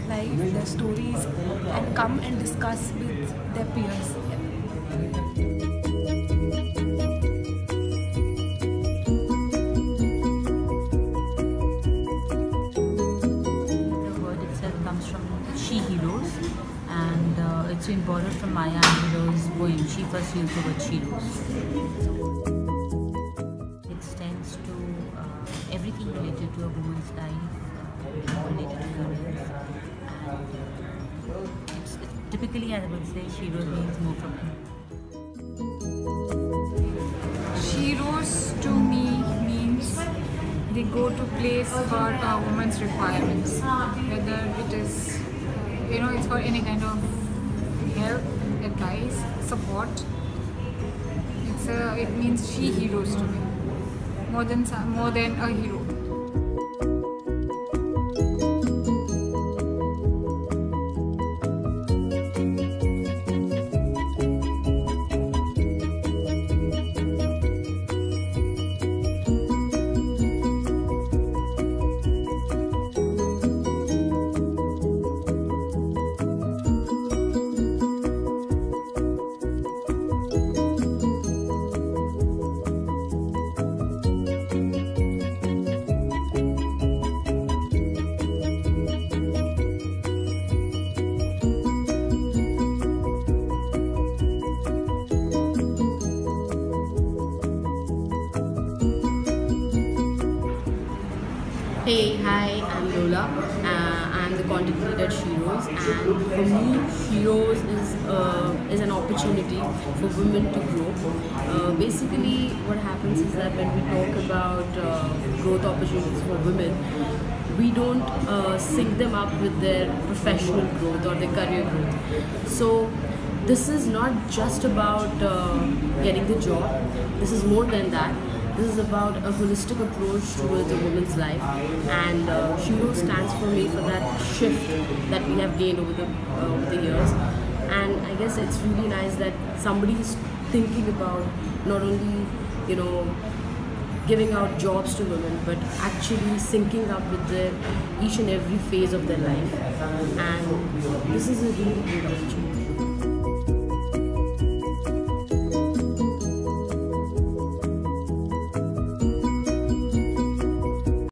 their life, their stories, and come and discuss with their peers. The word itself comes from she heroes, and it's been borrowed from Maya Hero's poem. She first used the word she heroes. Everything related to a woman's life, related to girls, and typically I would say she rose means more from him. She rose to me means the go-to place for a woman's requirements, whether it is, it's for any kind of help, advice, support. It means she heroes to me. More than a hero. Hey, hi, I'm Lola. I'm the content leader at Heroes, and for me, Heroes is an opportunity for women to grow. Basically, what happens is that when we talk about growth opportunities for women, we don't sync them up with their professional growth or their career growth. So this is not just about getting the job. This is more than that. This is about a holistic approach towards a woman's life, and Hero stands for me for that shift that we have gained over the years. And I guess it's really nice that somebody is thinking about not only giving out jobs to women, but actually syncing up with their each and every phase of their life. And this is a really good opportunity.